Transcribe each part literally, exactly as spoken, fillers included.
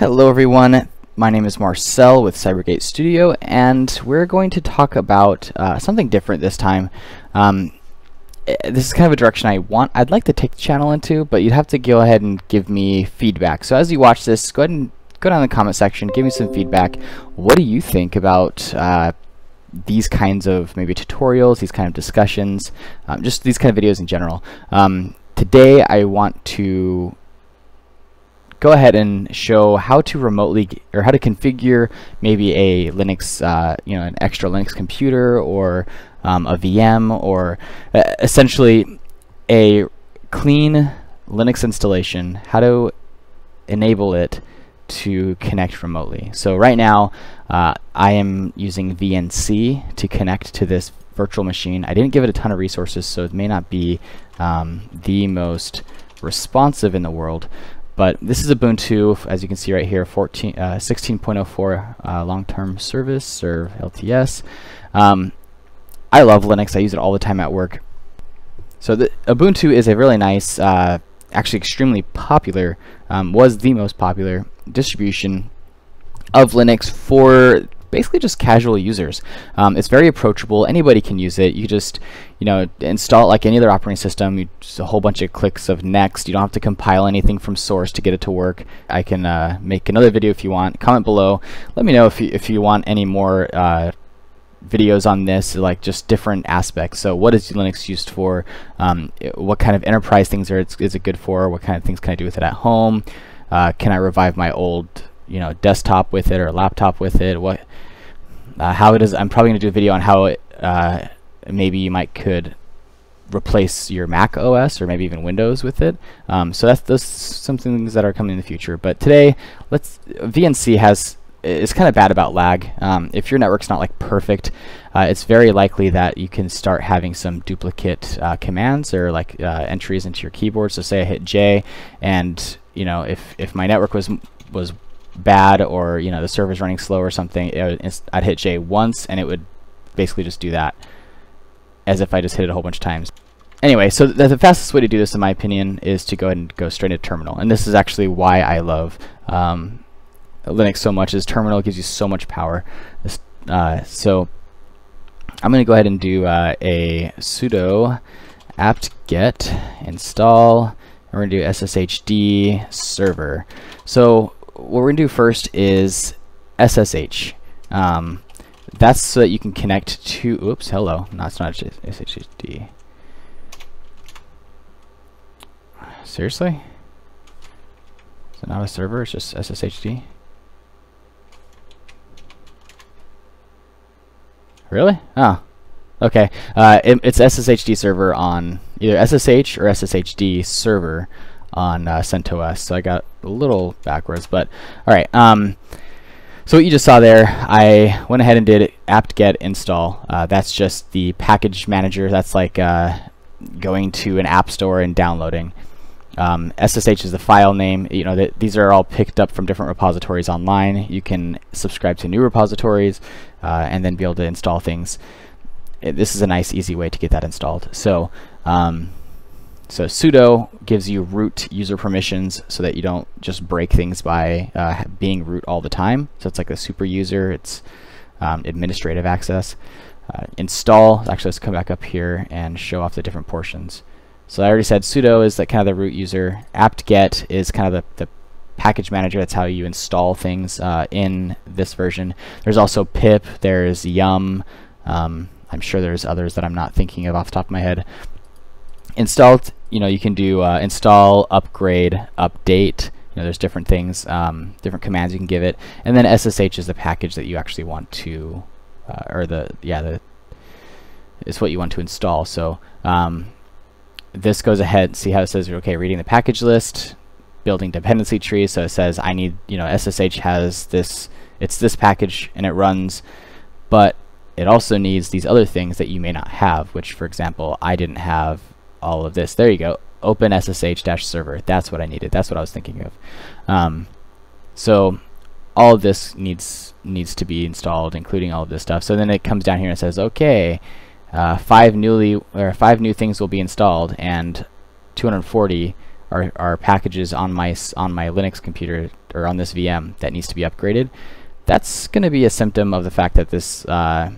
Hello everyone, my name is Marcel with CyberGate Studio, and we're going to talk about uh, something different this time. Um, this is kind of a direction I want, I'd like to take the channel into, but you'd have to go ahead and give me feedback. So as you watch this, go ahead and go down in the comment section, give me some feedback. What do you think about uh, these kinds of maybe tutorials, these kind of discussions, um, just these kind of videos in general? Um, today I want to go ahead and show how to remotely or how to configure maybe a Linux, uh, you know, an extra Linux computer or um, a V M, or uh, essentially a clean Linux installation, how to enable it to connect remotely. So right now uh, I am using V N C to connect to this virtual machine. I didn't give it a ton of resources, so it may not be um, the most responsive in the world. But this is Ubuntu, as you can see right here, sixteen point oh four uh, long-term service, or L T S. Um, I love Linux. I use it all the time at work. So the, Ubuntu is a really nice, uh, actually extremely popular, um, was the most popular distribution of Linux for basically just casual users. Um, it's very approachable. Anybody can use it. You just, you know, install it like any other operating system. You just a whole bunch of clicks of next. You don't have to compile anything from source to get it to work. I can uh, make another video if you want. Comment below. Let me know if you, if you want any more uh, videos on this, like just different aspects. So what is Linux used for? Um, what kind of enterprise things are it's, is it good for? What kind of things can I do with it at home? Uh, can I revive my old, you know, desktop with it or laptop with it? What, uh, how does? I'm probably gonna do a video on how it, uh, maybe you might could replace your Mac O S or maybe even Windows with it. Um, so that's those some things that are coming in the future. But today, let's V N C has is kind of bad about lag. Um, if your network's not like perfect, uh, it's very likely that you can start having some duplicate uh, commands or like uh, entries into your keyboard. So say I hit J, and you know, if if my network was was bad, or you know the server's running slow or something, it would, I'd hit J once and it would basically just do that, as if I just hit it a whole bunch of times. Anyway, so the, the fastest way to do this, in my opinion, is to go ahead and go straight into terminal, and this is actually why I love um, Linux so much. Is terminal gives you so much power. Uh, so I'm going to go ahead and do uh, a sudo apt-get install. And we're going to do S S H D server. So what we're going to do first is S S H. Um, that's so that you can connect to, oops, hello. No, it's not S S H D. Seriously? Is it not a server? It's just S S H D? Really? Oh, okay. Uh, it, it's S S H D server on either S S H or S S H D server on uh, CentOS. So I got a little backwards, but all right. Um, so what you just saw there, I went ahead and did apt-get install. Uh, that's just the package manager. That's like uh, going to an app store and downloading. Um, S S H is the file name. You know, th these are all picked up from different repositories online. You can subscribe to new repositories uh, and then be able to install things. It, this is a nice, easy way to get that installed. So. Um, So sudo gives you root user permissions so that you don't just break things by uh, being root all the time. So it's like a super user, it's um, administrative access. Uh, install, actually let's come back up here and show off the different portions. So I already said sudo is like kind of the root user. Apt-get is kind of the, the package manager. That's how you install things uh, in this version. There's also pip, there's yum. Um, I'm sure there's others that I'm not thinking of off the top of my head. Installed, you know, you can do uh, install, upgrade, update. You know, there's different things, um, different commands you can give it. And then S S H is the package that you actually want to, uh, or the, yeah, the, it's what you want to install. So um, this goes ahead, see how it says, okay, reading the package list, building dependency trees. So it says I need, you know, S S H has this, it's this package and it runs, but it also needs these other things that you may not have, which for example, I didn't have all of this. There you go. OpenSSH-server. That's what I needed. That's what I was thinking of. Um, so all of this needs needs to be installed, including all of this stuff. So then it comes down here and says, okay, uh, five newly or five new things will be installed, and two hundred forty are, are packages on my on my Linux computer or on this V M that needs to be upgraded. That's going to be a symptom of the fact that this uh,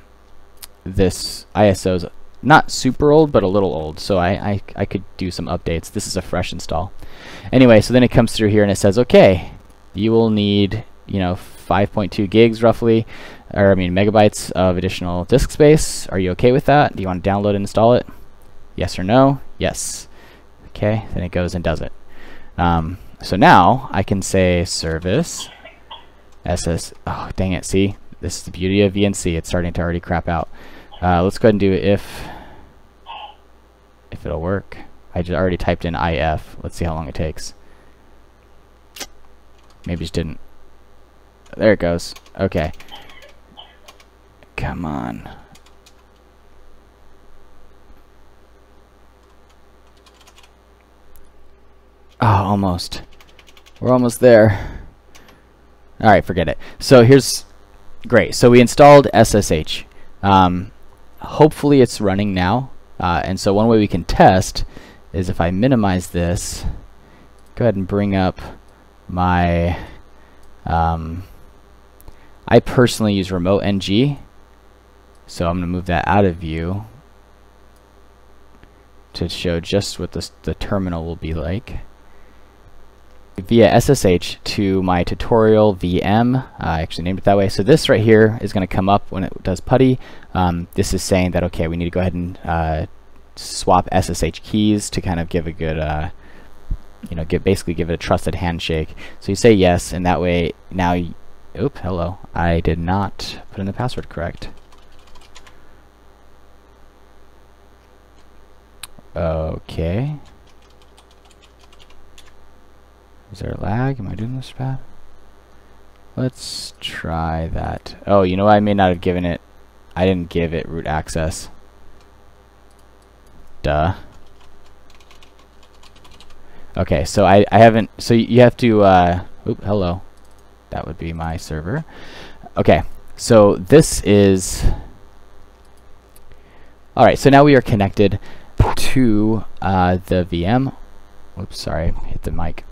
this I S O is not super old, but a little old. So I, I I could do some updates. This is a fresh install. Anyway, so then it comes through here and it says, okay, you will need, you know, five point two gigs roughly, or I mean megabytes of additional disk space. Are you okay with that? Do you want to download and install it? Yes or no? Yes. Okay, then it goes and does it. Um, so now I can say service S S, oh dang it, see? This is the beauty of V N C, it's starting to already crap out. Uh, let's go ahead and do if, if it'll work. I just already typed in I F, let's see how long it takes. Maybe just didn't. There it goes, okay. Come on. Oh, almost. We're almost there. All right, forget it. So here's, great, so we installed S S H. Um, hopefully it's running now. Uh, and so one way we can test is if I minimize this, go ahead and bring up my, um, I personally use RemoteNG. So I'm gonna move that out of view to show just what this, the terminal will be like. Via S S H to my tutorial V M. I actually named it that way. So this right here is going to come up when it does Putty. Um, this is saying that, okay, we need to go ahead and uh, swap S S H keys to kind of give a good, uh, you know, give, basically give it a trusted handshake. So you say yes, and that way now, you, oop, hello. I did not put in the password correct. Okay. Is there a lag? Am I doing this bad? Let's try that. Oh, you know what? I may not have given it. I didn't give it root access. Duh. Okay, so I, I haven't. So you have to. Uh, oop, hello. That would be my server. Okay, so this is. All right, so now we are connected to uh, the V M. Oops, sorry, hit the mic.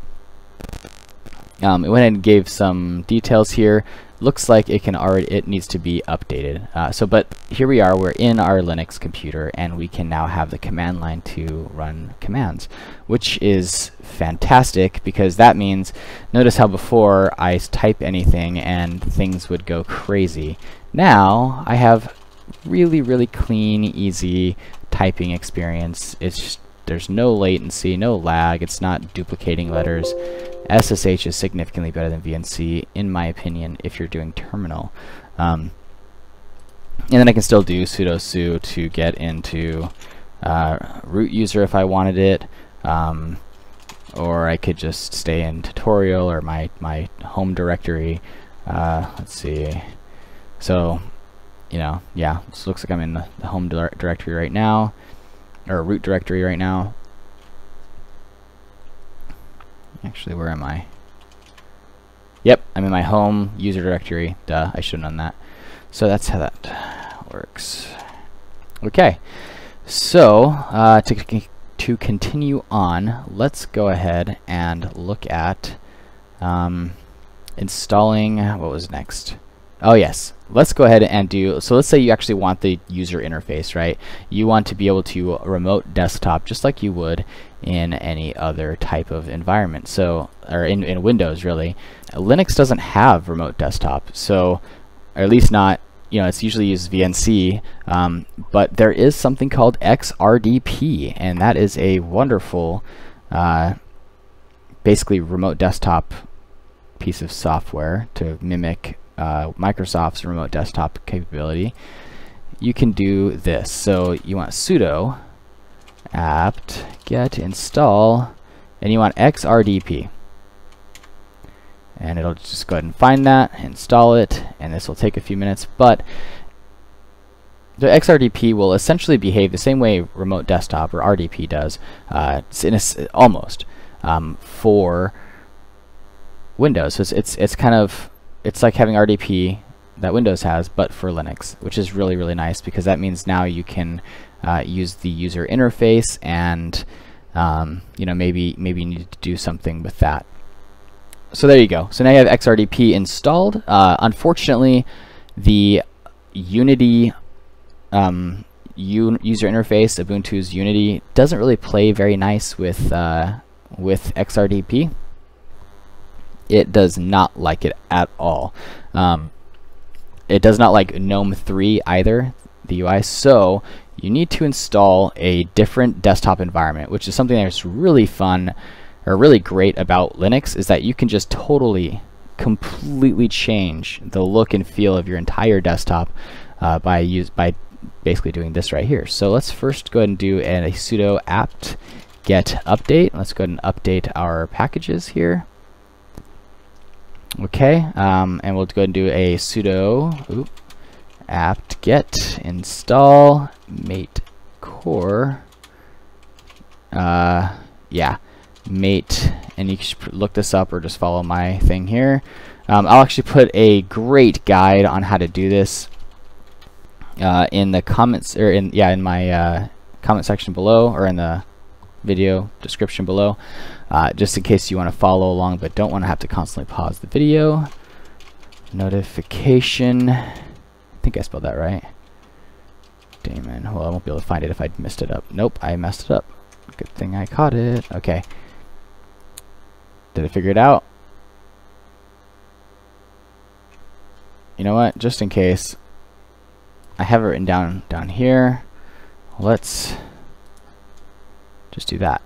Um, it went ahead and gave some details here. Looks like it can already, it needs to be updated. Uh, so, but here we are, we're in our Linux computer and we can now have the command line to run commands, which is fantastic because that means, notice how before I type anything and things would go crazy. Now I have really, really clean, easy typing experience. It's just, there's no latency, no lag, it's not duplicating letters. S S H is significantly better than V N C, in my opinion, if you're doing terminal. Um, and then I can still do sudo su to get into uh, root user if I wanted it, um, or I could just stay in tutorial or my, my home directory. Uh, let's see. So, you know, yeah, this looks like I'm in the, the home dir- directory right now, or root directory right now. Actually, where am I? Yep, I'm in my home user directory. Duh, I should have done that. So that's how that works. Okay, so uh, to, to continue on, let's go ahead and look at um, installing, what was next? Oh yes, let's go ahead and do, so let's say you actually want the user interface, right? You want to be able to remote desktop just like you would in any other type of environment, so, or in, in Windows really. Linux doesn't have remote desktop, so, or at least not, you know, it's usually used V N C, um, but there is something called X R D P, and that is a wonderful, uh, basically remote desktop piece of software to mimic uh, Microsoft's remote desktop capability. You can do this, so you want sudo apt-get install, and you want X R D P. And it'll just go ahead and find that, install it, and this will take a few minutes, but the X R D P will essentially behave the same way remote desktop or R D P does, uh, in a, almost, um, for Windows. So it's, it's, it's kind of, it's like having R D P that Windows has, but for Linux, which is really, really nice because that means now you can Uh, use the user interface and um, you know, maybe maybe you need to do something with that. So there you go. So now you have X R D P installed. Uh, unfortunately, the Unity um, un user interface, Ubuntu's Unity, doesn't really play very nice with uh, with X R D P. It does not like it at all. Um, it does not like GNOME three either, the U I. So you need to install a different desktop environment, which is something that's really fun. Are really great about Linux is that you can just totally, completely change the look and feel of your entire desktop uh, by use by basically doing this right here. So let's first go ahead and do an, a sudo apt-get update. Let's go ahead and update our packages here. Okay, um, and we'll go ahead and do a sudo oop, apt-get install mate core. Uh, yeah. Mate, and you should look this up or just follow my thing here. Um, I'll actually put a great guide on how to do this uh, in the comments, or in yeah, in my uh, comment section below, or in the video description below, uh, just in case you want to follow along, but don't want to have to constantly pause the video. Notification. I think I spelled that right. Damon. Well, I won't be able to find it if I messed it up. Nope, I messed it up. Good thing I caught it. Okay. Did I figure it out? You know what? Just in case, I have it written down down here. Let's just do that.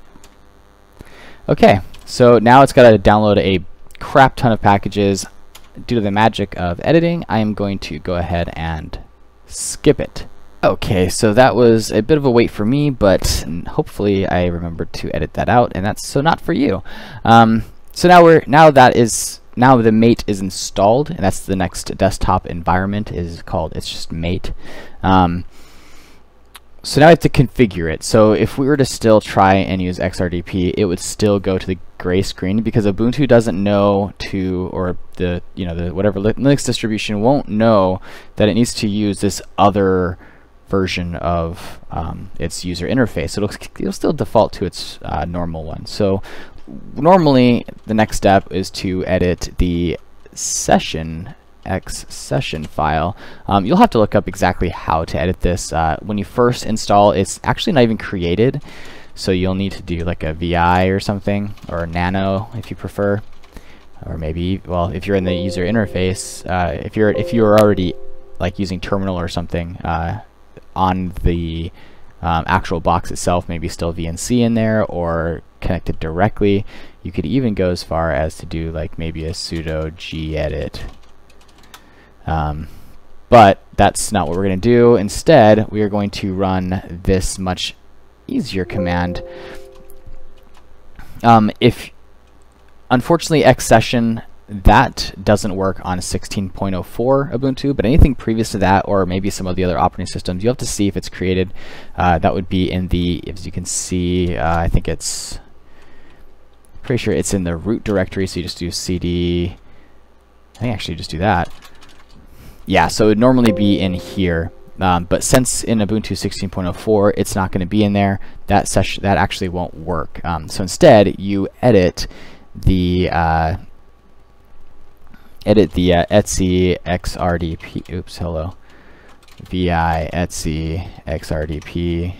Okay. So now it's got to download a crap ton of packages. Due to the magic of editing, I am going to go ahead and skip it. Okay, so that was a bit of a wait for me, but hopefully I remembered to edit that out, and that's so not for you. Um, so now we're now that is now the mate is installed, and that's the next desktop environment is called. It's just mate. Um, so now I have to configure it. So if we were to still try and use X R D P, it would still go to the gray screen because Ubuntu doesn't know to, or the you know the whatever Linux distribution won't know that it needs to use this other version of um, its user interface. It'll, it'll still default to its uh, normal one. So normally the next step is to edit the session X session file. Um, you'll have to look up exactly how to edit this. Uh, when you first install, it's actually not even created. So you'll need to do like a V I or something, or nano if you prefer, or maybe, well, if you're in the user interface, uh, if you're if you're already like using terminal or something, uh, on the um, actual box itself, maybe still V N C in there or connected directly. You could even go as far as to do like maybe a sudo gedit. Um, but that's not what we're going to do. Instead, we are going to run this much easier command. Um, if unfortunately X session, that doesn't work on sixteen point oh four Ubuntu, but anything previous to that, or maybe some of the other operating systems, you have to see if it's created. Uh, that would be in the, as you can see, uh, I think it's, pretty sure it's in the root directory, so you just do cd, I think actually just do that. Yeah, so it would normally be in here, um, but since in Ubuntu sixteen point oh four, it's not going to be in there, that session, that actually won't work. Um, so instead, you edit the, uh, edit the uh, etsy xrdp, oops, hello, vi etsy xrdp,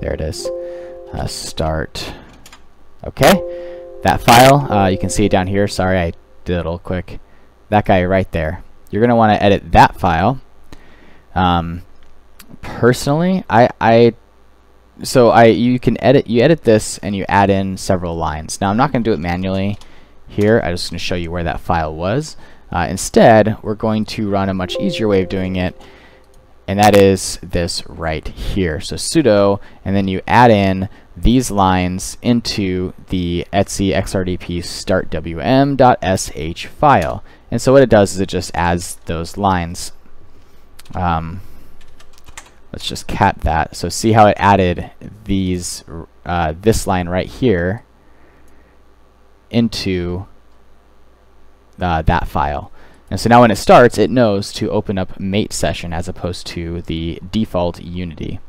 there it is, uh, start, okay, that file, uh, you can see it down here, sorry I did it all quick, that guy right there, you're going to want to edit that file. Um, personally, I, I, so I, you can edit, you edit this and you add in several lines. Now I'm not going to do it manually here, I'm just going to show you where that file was. Uh, instead, we're going to run a much easier way of doing it, and that is this right here. So sudo, and then you add in these lines into the etsy xrdp start wm.sh file. And so what it does is it just adds those lines. Um, let's just cat that. So see how it added these uh, this line right here into uh, that file. And so now when it starts, it knows to open up mate session as opposed to the default Unity.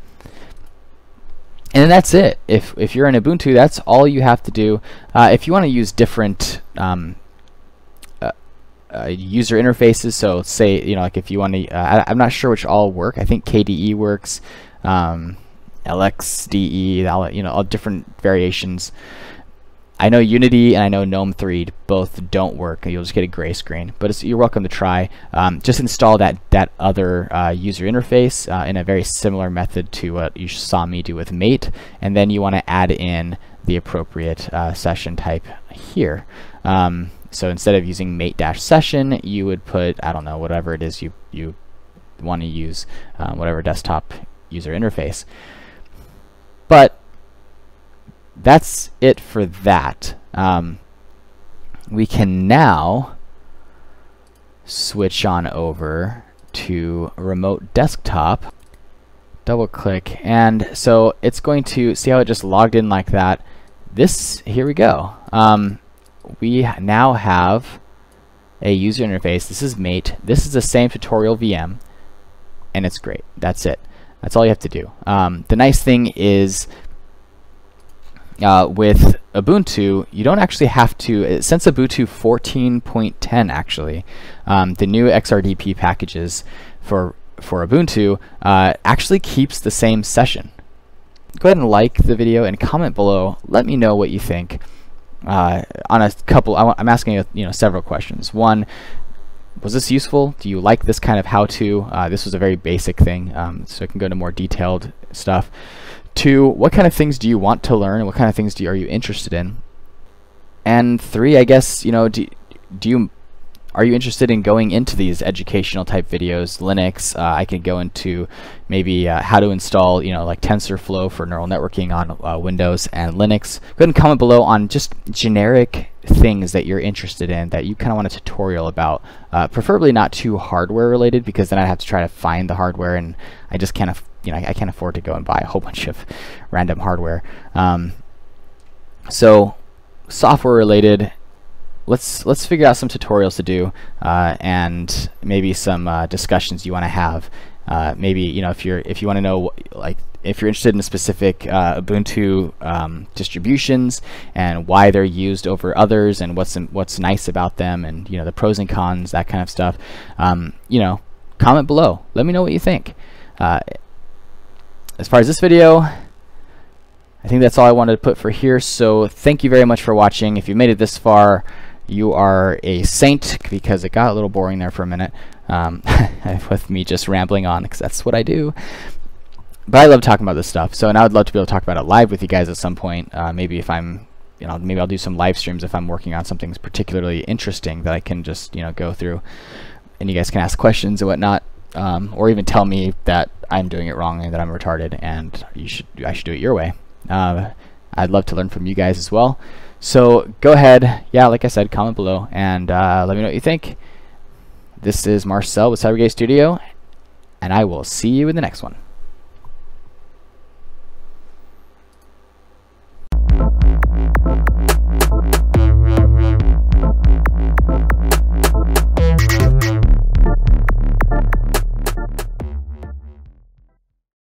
And then that's it. If, if you're in Ubuntu, that's all you have to do. Uh, if you want to use different um, uh, uh, user interfaces, so say, you know, like if you want to, uh, I, I'm not sure which all work. I think K D E works, um, L X D E, you know, all different variations. I know Unity and I know GNOME three both don't work. You'll just get a gray screen, but it's, you're welcome to try. Um, just install that that other uh, user interface uh, in a very similar method to what you saw me do with Mate, and then you want to add in the appropriate uh, session type here. Um, so instead of using mate-session, you would put, I don't know, whatever it is you you want to use, uh, whatever desktop user interface. But that's it for that. Um, we can now switch on over to remote desktop, double click, and so it's going to see how it just logged in like that. This, here we go. Um, we now have a user interface. This is Mate. This is the same tutorial V M, and it's great. That's it. That's all you have to do. Um, the nice thing is, Uh, with Ubuntu, you don't actually have to, since Ubuntu fourteen point ten actually, um, the new X R D P packages for, for Ubuntu uh, actually keeps the same session. Go ahead and like the video and comment below. Let me know what you think uh, on a couple, I I'm asking you know, several questions. One, was this useful? Do you like this kind of how-to? Uh, this was a very basic thing, um, so I can go to more detailed stuff. Two, what kind of things do you want to learn, and what kind of things do you, are you interested in? And three, I guess, you know, do, do you are you interested in going into these educational type videos, Linux? Uh, I can go into maybe uh, how to install, you know, like TensorFlow for neural networking on uh, Windows and Linux. Go ahead and comment below on just generic things that you're interested in that you kind of want a tutorial about, uh, preferably not too hardware related, because then I'd have to try to find the hardware, and I just can't, you know, I, I can't afford to go and buy a whole bunch of random hardware. Um, so software related, let's let's figure out some tutorials to do, uh, and maybe some uh, discussions you want to have. Uh, maybe, you know, if you're if you want to know, like, if you're interested in specific uh, Ubuntu um, distributions and why they're used over others, and what's in, what's nice about them, and, you know, the pros and cons, that kind of stuff. Um, you know, comment below. Let me know what you think. Uh, as far as this video, I think that's all I wanted to put for here. So thank you very much for watching. If you made it this far, you are a saint, because it got a little boring there for a minute um, with me just rambling on, because that's what I do. But I love talking about this stuff, so and I would love to be able to talk about it live with you guys at some point. Uh, maybe if I'm, you know, maybe I'll do some live streams if I'm working on something that's particularly interesting that I can just, you know, go through, and you guys can ask questions and whatnot, um, or even tell me that I'm doing it wrong and that I'm retarded and you should, I should do it your way. Uh, I'd love to learn from you guys as well. So go ahead, yeah, like I said, comment below, and uh, let me know what you think. This is Marcel with CyberGate Studio, and I will see you in the next one.